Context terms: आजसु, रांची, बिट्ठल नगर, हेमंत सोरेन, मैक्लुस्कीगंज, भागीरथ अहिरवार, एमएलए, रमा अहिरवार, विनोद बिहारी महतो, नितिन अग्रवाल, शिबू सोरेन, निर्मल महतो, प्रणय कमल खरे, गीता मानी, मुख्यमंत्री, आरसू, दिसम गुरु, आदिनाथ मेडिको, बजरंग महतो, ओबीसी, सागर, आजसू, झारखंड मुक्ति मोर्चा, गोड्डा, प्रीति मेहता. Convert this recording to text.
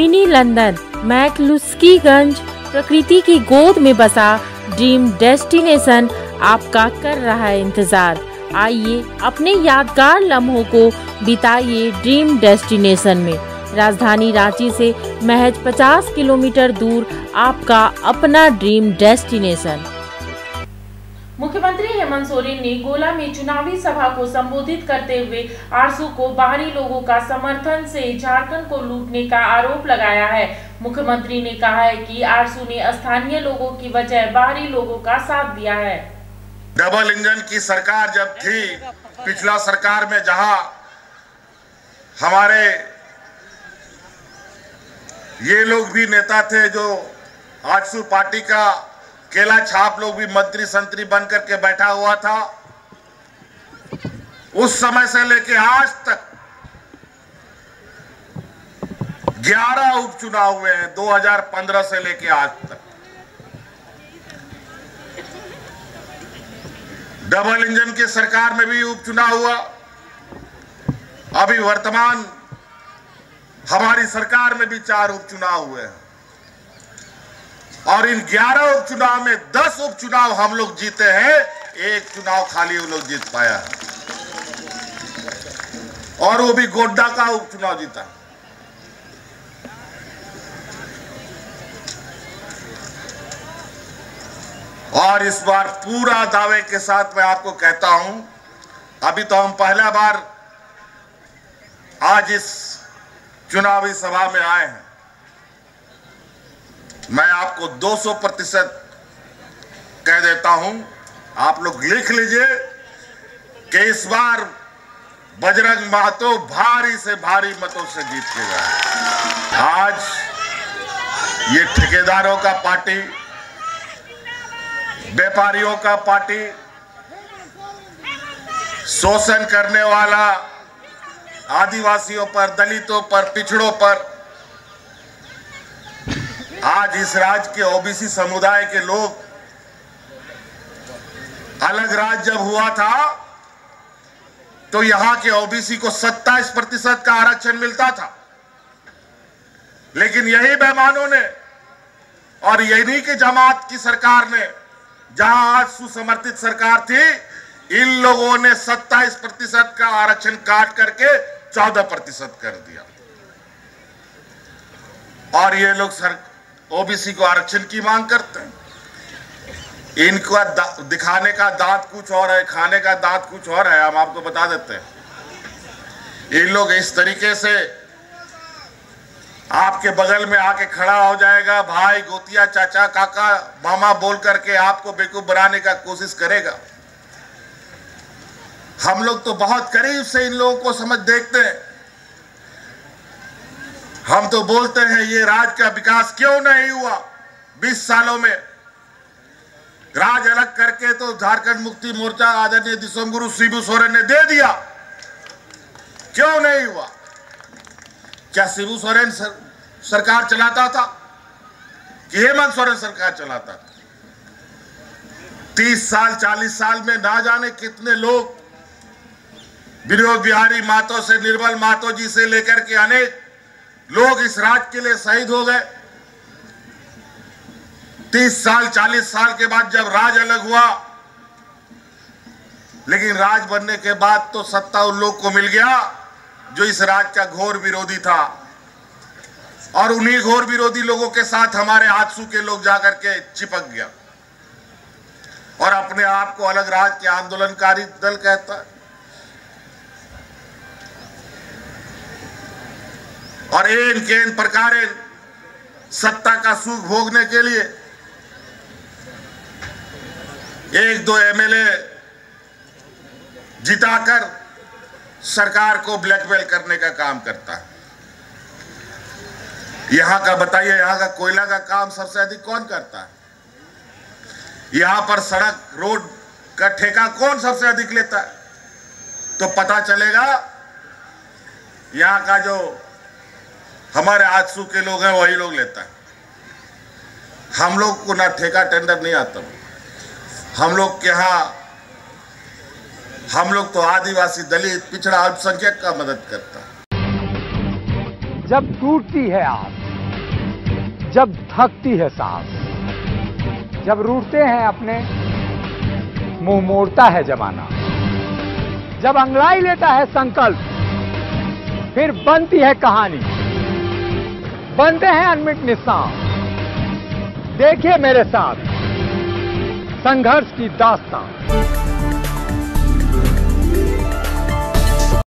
Mini London, मैक्लुस्कीगंज, प्रकृति की गोद में बसा ड्रीम डेस्टिनेशन आपका कर रहा है इंतजार। आइए अपने यादगार लम्हों को बिताइए ड्रीम डेस्टिनेशन में। राजधानी रांची से महज 50 किलोमीटर दूर आपका अपना ड्रीम डेस्टिनेशन। मुख्यमंत्री हेमंत सोरेन ने गोला में चुनावी सभा को संबोधित करते हुए आरसू को बाहरी लोगों का समर्थन से झारखंड को लूटने का आरोप लगाया है। मुख्यमंत्री ने कहा है कि आरसू ने स्थानीय लोगों की बजाय बाहरी लोगों का साथ दिया है। डबल इंजन की सरकार जब थी, पिछला सरकार में, जहां हमारे ये लोग भी नेता थे जो आजसु पार्टी का केला छाप लोग भी मंत्री संतरी बन करके बैठा हुआ था, उस समय से लेके आज तक 11 उपचुनाव हुए हैं 2015 से लेके आज तक। डबल इंजन की सरकार में भी उपचुनाव हुआ, अभी वर्तमान हमारी सरकार में भी 4 उपचुनाव हुए हैं और इन 11 उपचुनाव में 10 उपचुनाव हम लोग जीते हैं, एक चुनाव खाली वो लोग जीत पाया और वो भी गोड्डा का उपचुनाव जीता। और इस बार पूरा दावे के साथ मैं आपको कहता हूं, अभी तो हम पहला बार आज इस चुनावी सभा में आए हैं। मैं आपको 200% कह देता हूं, आप लोग लिख लीजिए कि इस बार बजरंग महतो भारी से भारी मतों से जीत के गए। आज ये ठेकेदारों का पार्टी, व्यापारियों का पार्टी, शोषण करने वाला, आदिवासियों पर, दलितों पर, पिछड़ों पर, आज इस राज्य के ओबीसी समुदाय के लोग, अलग राज्य जब हुआ था तो यहाँ के ओबीसी को 27% का आरक्षण मिलता था, लेकिन यही बेईमानों ने और यही के जमात की सरकार ने, जहाँ आज सुसमर्थित सरकार थी, इन लोगों ने 27% का आरक्षण काट करके 14% कर दिया। और ये लोग ओबीसी को आरक्षण की मांग करते हैं। इनका दिखाने का दांत कुछ और है, खाने का दांत कुछ और है, हम आपको बता देते हैं। इन लोग इस तरीके से आपके बगल में आके खड़ा हो जाएगा, भाई, गोतिया, चाचा, काका, मामा बोल करके आपको बेवकूफ बनाने का कोशिश करेगा। हम लोग तो बहुत करीब से इन लोगों को समझ देखते हैं। हम तो बोलते हैं ये राज्य का विकास क्यों नहीं हुआ 20 सालों में। राज्य अलग करके तो झारखंड मुक्ति मोर्चा आदरणीय दिसम गुरु शिबू सोरेन ने दे दिया, क्यों नहीं हुआ? क्या शिबू सोरेन सरकार चलाता था कि हेमंत सोरेन सरकार चलाता था? 30 साल 40 साल में ना जाने कितने लोग, विनोद बिहारी महतो से निर्मल महतो जी से लेकर के अनेक लोग इस राज्य के लिए शहीद हो गए। 30 साल 40 साल के बाद जब राज अलग हुआ, लेकिन राज बनने के बाद तो सत्ता उन लोग को मिल गया जो इस राज का घोर विरोधी था। और उन्हीं घोर विरोधी लोगों के साथ हमारे आजसू के लोग जाकर के चिपक गया और अपने आप को अलग राज के आंदोलनकारी दल कहता है। और एन केन प्रकार सत्ता का सुख भोगने के लिए 1-2 एमएलए जिताकर सरकार को ब्लैकमेल करने का काम करता है। यहाँ का बताइए, यहाँ का कोयला का काम सबसे अधिक कौन करता है? यहाँ पर सड़क रोड का ठेका कौन सबसे अधिक लेता है? तो पता चलेगा यहाँ का जो हमारे आजसू के लोग हैं वही लोग लेता है। हम लोग को ना ठेका टेंडर नहीं आता। हम लोग के यहाँ हम लोग तो आदिवासी, दलित, पिछड़ा, अल्पसंख्यक का मदद करता है। जब टूटती है आप जब धकती है सांस, जब रूठते हैं अपने, मुंह मोड़ता है जमाना, जब अंगड़ाई लेता है संकल्प, फिर बनती है कहानी, बनते हैं अनमिट निशान। देखिए मेरे साथ संघर्ष की दास्तान।